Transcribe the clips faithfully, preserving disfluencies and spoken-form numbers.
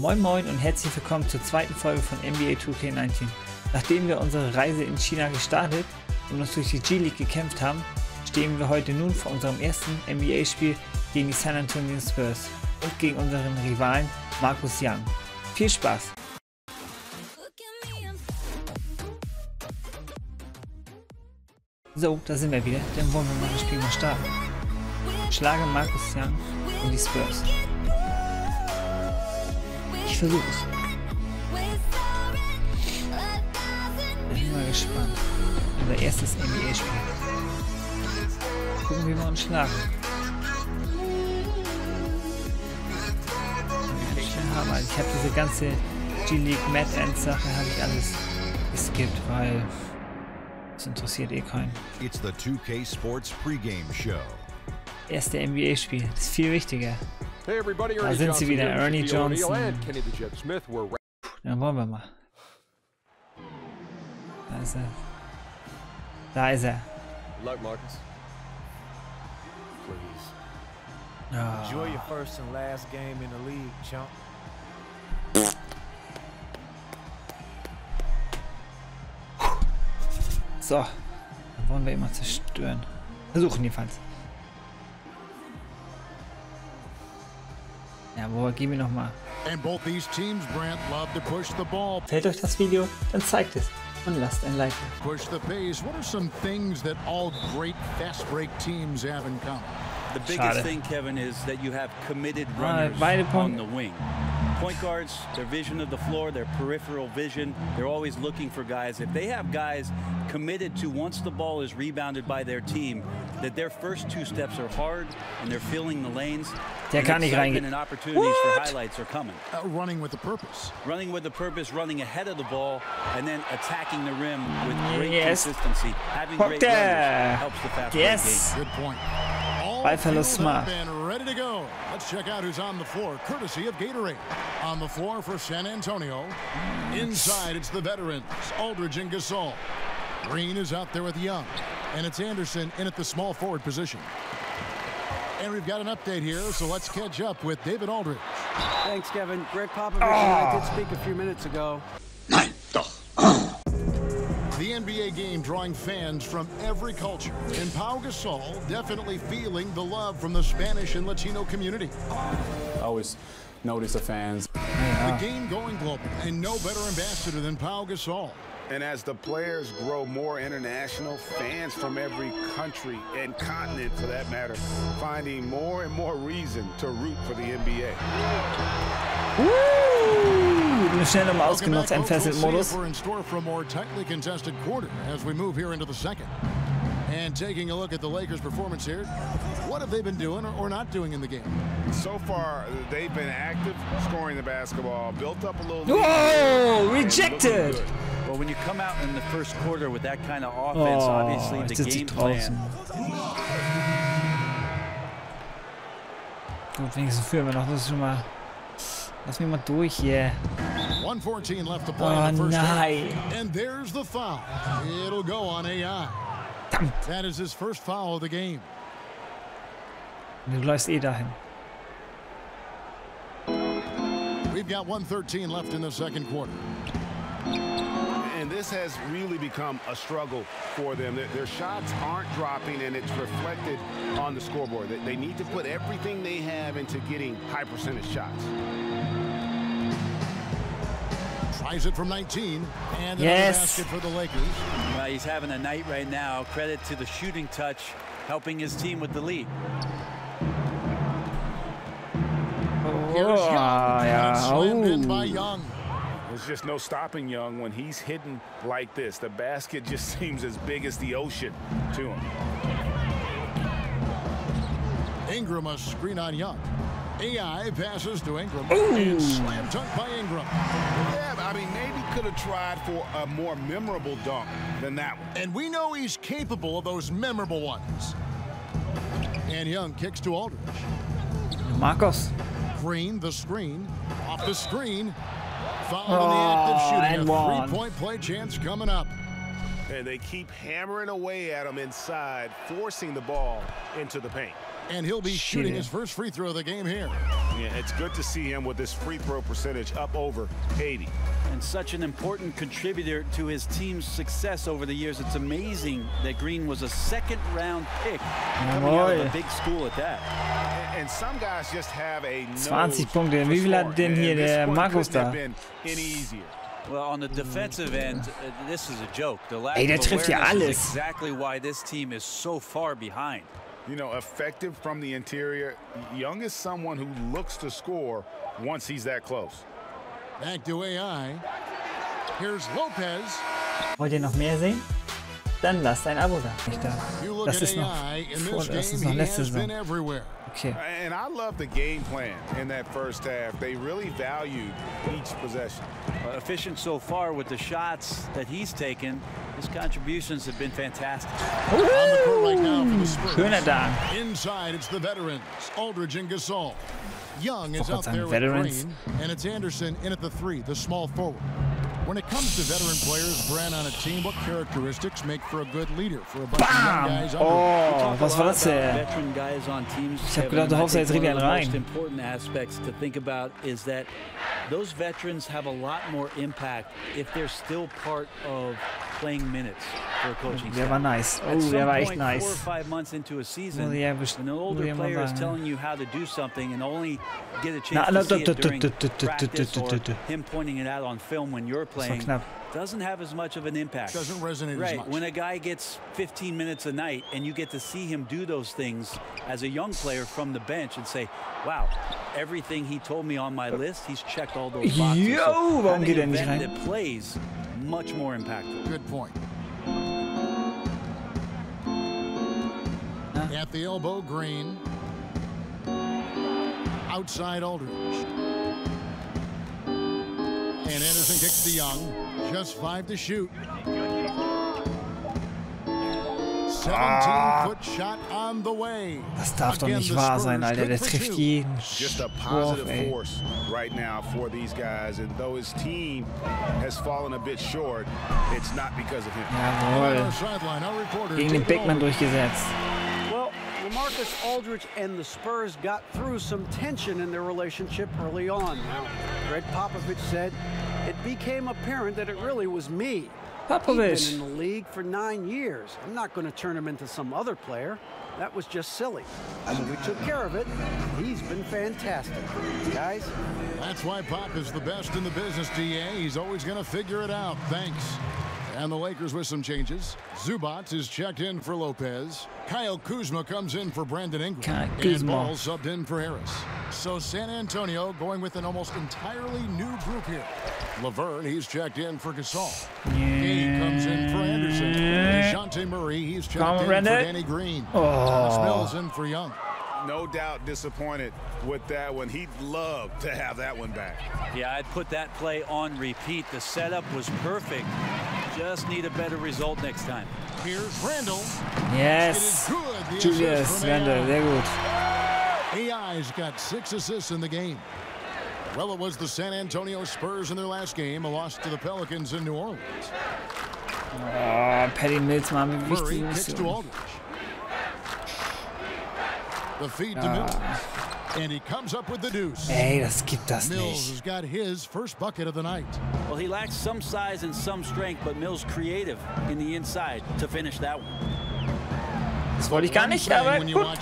Moin Moin und herzlich willkommen zur zweiten Folge von N B A two K neunzehn. Nachdem wir unsere Reise in China gestartet und uns durch die G-League gekämpft haben, stehen wir heute nun vor unserem ersten N B A-Spiel gegen die San Antonio Spurs und gegen unseren Rivalen Marcus Young. Viel Spaß! So, da sind wir wieder, dann wollen wir mal das Spiel mal starten. Schlage Marcus Young und die Spurs. Ich versuche es. Bin mal gespannt. Unser erstes N B A-Spiel. Gucken, wie wir uns schlagen. Ich habe hab diese ganze G-League Mad End Sache habe ich alles geskippt, weil es interessiert eh keinen. It's the two K Sports Pre-Game Show. Erste N B A-Spiel, das ist viel wichtiger. Hey everybody, da sind sie wieder, Ernie Johnson. Puh, dann wollen wir mal. Da ist er. Da ist er. Oh. So, dann wollen wir immer zerstören. Versuchen jedenfalls. Jawohl, gib mir nochmal. Fällt euch das Video? Dann zeigt es und lasst ein Like. Push the pace. What are some things that all great fast break teams have in common? The biggest thing, Kevin, is that you have committed runners on the wing. Point guards, their vision of the floor, their peripheral vision, they're always looking for guys. If they have guys committed to once the ball is rebounded by their team, that their first two steps are hard and they're filling the lanes. Der kann nicht reingehen. And opportunities for highlights are coming. Uh, running with the purpose. Running with the purpose, running ahead of the ball, and then attacking the rim with great yes. consistency. Having Pop great there. Helps the fast yes. Good point. Ballverlust smart. Ready to go. Let's check out who's on the floor, courtesy of Gatorade. On the floor for San Antonio. Inside, it's the veterans, Aldridge and Gasol. Green is out there with Young. And it's Anderson in at the small forward position. And we've got an update here, so let's catch up with David Aldridge. Thanks, Kevin. Gregg Popovich oh. and I did speak a few minutes ago. Nein, doch. The N B A game drawing fans from every culture, and Pau Gasol definitely feeling the love from the Spanish and Latino community. I always notice the fans. Yeah. The game going global, and no better ambassador than Pau Gasol. And as the players grow more international, fans from every country and continent, for that matter, finding more and more reason to root for the N B A. Woo! Eine schnelle mal ausgenutzt, ein Fesselmodus. We're in store for a more tightly contested quarter as we move here into the second. And taking a look at the Lakers' performance here, what have they been doing or not doing in the game? So far, they've been active, scoring the basketball, built up a little. Whoa! Rejected. Well, when you come out in the first quarter with that kind of offense, oh, obviously the game plan. Gut, wenigstens führen wir noch. Das ist schon mal. Lass mich mal durch hier. one fourteen left to play in the first half. And there's the foul. It'll go on A I. That is his first foul of the game. Du läufst eh dahin. We've got one thirteen left in the second quarter. And this has really become a struggle for them. Their, their shots aren't dropping, and it's reflected on the scoreboard. They, they need to put everything they have into getting high percentage shots. Tries it from nineteen, and yes. another basket for the Lakers. Well, he's having a night right now. Credit to the shooting touch, helping his team with the lead. Oh, Here's Young. Yeah. Slammed in by Young. There's just no stopping Young when he's hidden like this. The basket just seems as big as the ocean to him. Ingram a screen on Young. A I passes to Ingram. Ooh. And slam dunk by Ingram. Yeah, I mean, maybe could have tried for a more memorable dunk than that one. And we know he's capable of those memorable ones. And Young kicks to Aldridge. Marcus. Green, the screen. Off the screen. Foul on the active shooting. A three-point play chance coming up. And they keep hammering away at him inside, forcing the ball into the paint. And he'll be shooting, shooting his first free throw of the game here. Yeah, it's good to see him with his free throw percentage up over eighty. And such an important contributor to his team's success over the years. It's amazing that Green was a second-round pick coming out of a big school at that. And some guys just have a zwanzig Punkte. Wie viel hat denn hier der Markus da? Well, on the defensive end, uh, this is a joke. The lack Ey, der of trifft ja alles. Is exactly why this team is so far behind. You know, effective from the interior, Young is someone who looks to score once he's that close. Back to A I. Here's Lopez. Wollt ihr noch mehr sehen? Dann lasst ein Abo da. Nicht da. Das ist noch vor, das ist noch letzte Saison. Okay. And I love the game plan in that first half. They really valued each possession. Uh, efficient so far with the shots that he's taken. His contributions have been fantastic. On the court right now for the Spurs. Inside, it's the veterans, Aldridge and Gasol. Young is up there with Green, and it's Anderson in at the three, the small forward. When it comes to veteran players, Brand on a team, what characteristics make for a good leader? For a bunch Bam! Of young guys oh, was war das denn? Ich hab gedacht, du haust jetzt richtig einen rein. Most important aspects to think about is that those veterans have a lot more impact if they're still part of playing minutes for a coaching staff. Der war nice. Oh, der war echt nice. Four or five months into a season, an older player is telling you how to do something and only get a chance to see it during practice or him pointing it out on film when you're playing. Playing, doesn't have as much of an impact. Doesn't resonate right. as much. When a guy gets fifteen minutes a night and you get to see him do those things as a young player from the bench and say, wow, everything he told me on my list, he's checked all those boxes. Yo, so warum geht er nicht rein? It plays much more impactful. Good point. Huh? At the elbow, Green. Outside Aldridge. And Anderson kicks to Young. Just five to shoot. seventeen-foot shot on the way. Das darf doch nicht wahr sein, Alter. Der trifft jeden Wurf, ey. Right now for these guys, and though his team has fallen a bit short, it's not because of him. Jawohl. Gegen den Beckmann durchgesetzt. LaMarcus Aldridge and the Spurs got through some tension in their relationship early on. Now, Gregg Popovich said, it became apparent that it really was me. Popovich. He's been in the league for nine years. I'm not going to turn him into some other player. That was just silly. So we took care of it. He's been fantastic. Guys. That's why Pop is the best in the business, D A. He's always going to figure it out. Thanks. And the Lakers with some changes. Zubac is checked in for Lopez. Kyle Kuzma comes in for Brandon Ingram. Kyle Kuzma. And Ball subbed in for Harris. So San Antonio going with an almost entirely new group here. Laverne, he's checked in for Gasol. Yeah. He comes in for Anderson. Dejounte Murray, he's checked Come in for Danny Green. Oh. Thomas Mills in for Young. No doubt disappointed with that one. He'd love to have that one back. Yeah, I'd put that play on repeat. The setup was perfect. Just need a better result next time. Here's Randall. Yes. Julius Randall, sehr gut. A I's got six assists in the game. Well, it was the San Antonio Spurs in their last game, a loss to the Pelicans in New Orleans. Oh, Patty Mills mal mit wichtigen Aktionen. The feed to Mills. And he comes up with the deuce. Hey, das gibt das Mills nicht. Has got his first bucket of the night. Well, he lacks some size and some strength, but Mills creative in the inside to finish that one. Das wollte ich gar nicht, aber gut.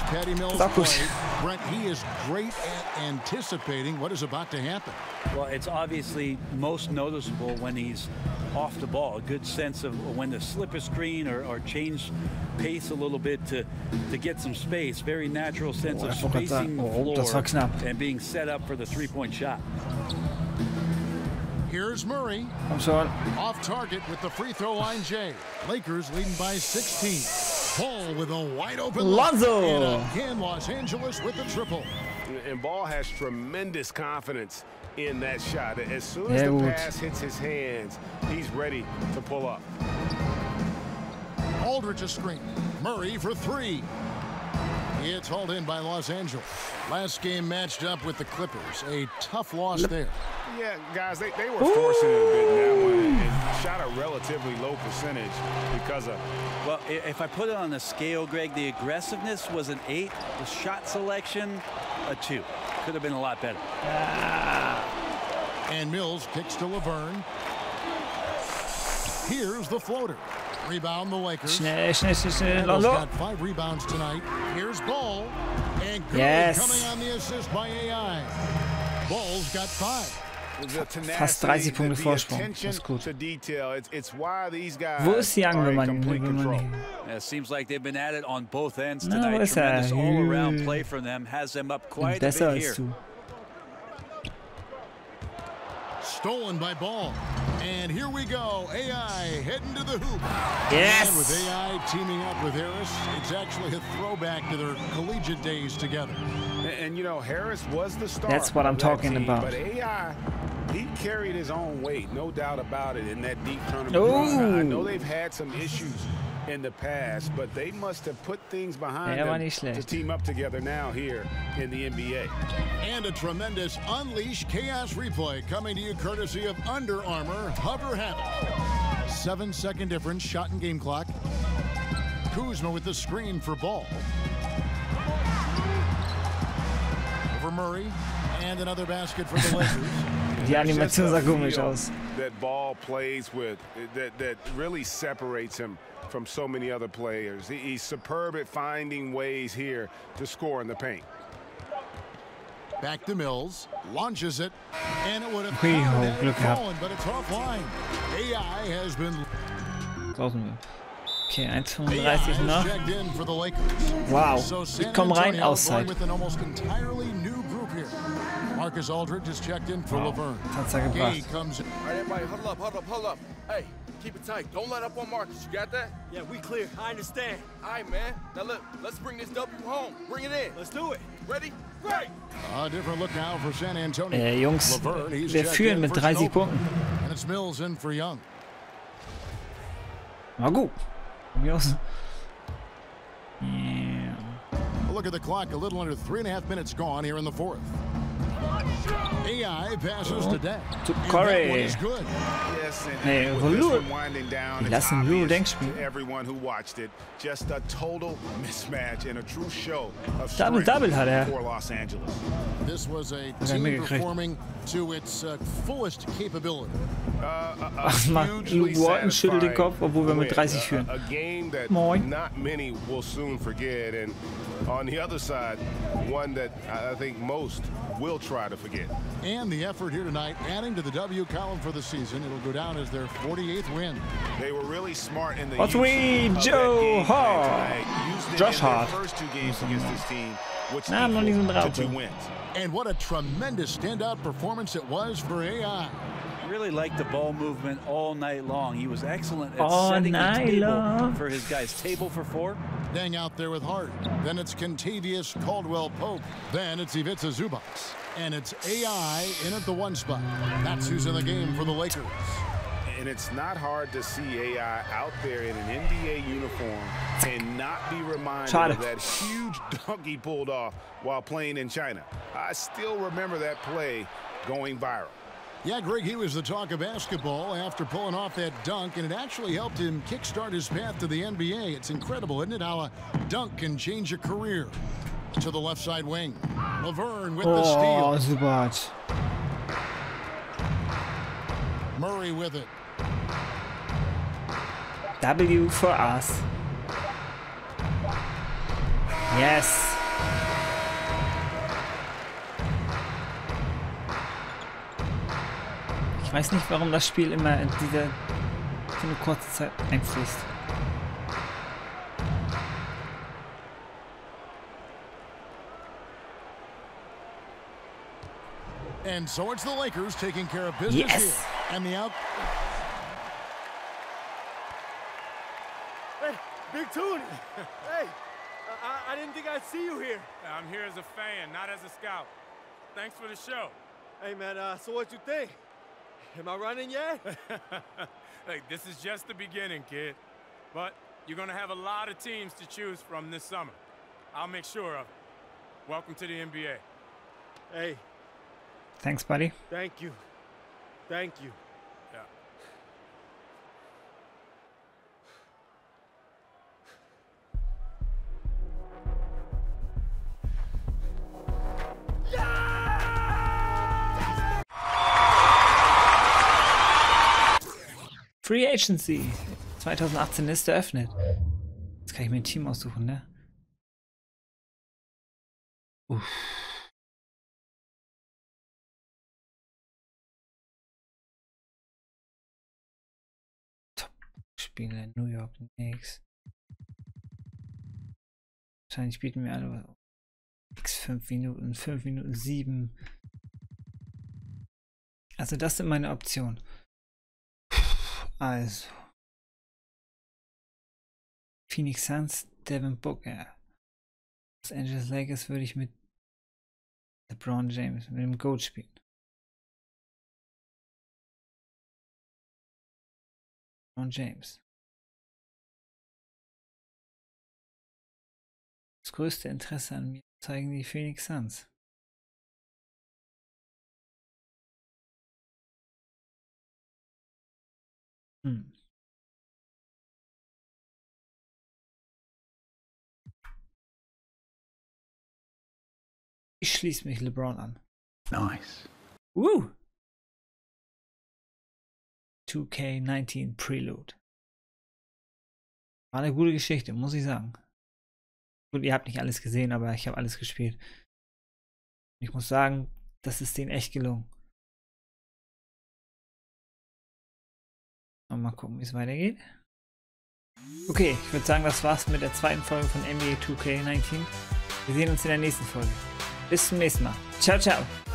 Brent, he is great at anticipating what is about to happen. Well, it's obviously most noticeable when he's off the ball. A good sense of when to slip a screen or, or change pace a little bit to to get some space. Very natural sense oh, of spacing oh, the floor and being set up for the three-point shot. Here's Murray. I'm sorry. Off target with the free throw line. Jay. Lakers leading by sixteen. Paul with a wide open. Lonzo. Again, Los Angeles with the triple. And Ball has tremendous confidence in that shot. As soon as yeah, the pass hits his hands, he's ready to pull up. Aldridge a screen. Murray for three. It's hauled in by Los Angeles. Last game matched up with the Clippers. A tough loss there. Yeah, guys, they, they were forcing it a bit in that one. It shot a relatively low percentage because of... Well, if I put it on a scale, Greg, the aggressiveness was an eight. The shot selection, a two. Could have been a lot better. Ah. And Mills kicks to Laverne. Here's the floater. Rebound the Lakers. He's got five rebounds tonight. Here's Ball. And Curry yes. coming on the assist by A I. Ball's got five. Fast dreißig Punkte Vorsprung. Das ist gut. Wo ist Young, wenn man ihn Na, wo ist er? Hm. Besser als du. Stolen by Ball. And here we go. A I heading to the hoop. Yes. And with A I teaming up with Harris, it's actually a throwback to their collegiate days together. And, and you know, Harris was the star. That's what I'm talking team, about. But A I, he carried his own weight, no doubt about it, in that deep tournament. I know they've had some issues in the past, but they must have put things behind them to team up together now here in the N B A. And a tremendous Unleash Chaos replay coming to you courtesy of Under Armour. Hover Havoc. Seven second difference, shot and game clock. Kuzma with the screen for Ball. Over Murray, and another basket for the Lakers. Die Animation sah komisch aus. That Ball plays with that that really separates him from so many other players. He, he's superb at finding ways here to score in the paint. Back to Mills, launches it, and it would have been fallen, but it's offline. A I has been. Brauchen wir. Okay, one thirty-five noch. Wow, ich komme rein, Auszeit. Marcus Aldridge just checked in for wow. Laverne. He comes in. All right, everybody, huddle up, huddle up, huddle up. Hey, keep it tight. Don't let up on Marcus. You got that? Yeah, we clear. I understand. All right, man. Now look, let's bring this W home. Bring it in. Let's do it. Ready? Great. A different look now for San Antonio. Äh, Jungs, Laverne, wir führen mit dreißig Punkten. And it's Mills in for Young. Na gut. Mills. Yeah. A look at the clock. A little under three and a half minutes gone here in the fourth. A I passes to Deck. To Curry. Nee, Lou. Die lassen Lou Denkspiel. Double Double hat er. Hat er mitgekriegt. Ach man, Lou Walton schüttelt den Kopf, obwohl wir mit dreißig führen. Moin. On the other side, one that I think most will try to forget. And the effort here tonight, adding to the W column for the season, it'll go down as their forty-eighth win. They were really smart in the What's we Joe Hart. Josh Hart. First two games against this team, which nah, to two wins. And what a tremendous standout performance it was for A I. Really liked the ball movement all night long. He was excellent at all setting the table long. for his guys. Table for four. Dang out there with Hart. Then it's Kentavious Caldwell-Pope. Then it's Ivica Zubac. And it's A I in at the one spot. That's who's in the game for the Lakers. And it's not hard to see A I out there in an N B A uniform and not be reminded of that huge dunk he pulled off while playing in China. I still remember that play going viral. Yeah, Greg, he was the talk of basketball after pulling off that dunk, and it actually helped him kickstart his path to the N B A. It's incredible, isn't it, how a dunk can change a career. To the left side wing. Laverne with oh, the steal. Oh, Zubac. Murray with it. W for us. Yes. Ich weiß nicht, warum das Spiel immer in dieser für eine kurze Zeit einfließt. And so it's the Lakers taking care of business yes. here. And the out. Hey, Big Toonie. Hey, I, I didn't think I'd see you here. I'm here as a fan, not as a scout. Thanks for the show. Hey, man. Uh, so what you think? Am I running yet? Hey, this is just the beginning, kid. But you're going to have a lot of teams to choose from this summer. I'll make sure of it. Welcome to the N B A. Hey. Thanks, buddy. Thank you. Thank you. Yeah. Free Agency zwanzig achtzehn ist eröffnet. Jetzt kann ich mir ein Team aussuchen, ne? Uff. Top-Spieler New York Knicks. Wahrscheinlich bieten wir alle x fünf Minuten, fünf Minuten sieben. Also das sind meine Optionen. Also, Phoenix Suns, Devin Booker. Los Angeles Lakers würde ich mit LeBron James, mit dem Goat spielen. LeBron James. Das größte Interesse an mir zeigen die Phoenix Suns. Hm. Ich schließe mich LeBron an. Nice. Woo! two K neunzehn Preload. War eine gute Geschichte, muss ich sagen. Gut, ihr habt nicht alles gesehen, aber ich habe alles gespielt. Ich muss sagen, das ist denen echt gelungen. Mal gucken, wie es weitergeht. Okay, ich würde sagen, das war's mit der zweiten Folge von N B A two K neunzehn. Wir sehen uns in der nächsten Folge. Bis zum nächsten Mal. Ciao, ciao.